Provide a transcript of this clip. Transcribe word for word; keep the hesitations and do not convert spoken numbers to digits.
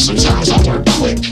Conversations sounds like they're public.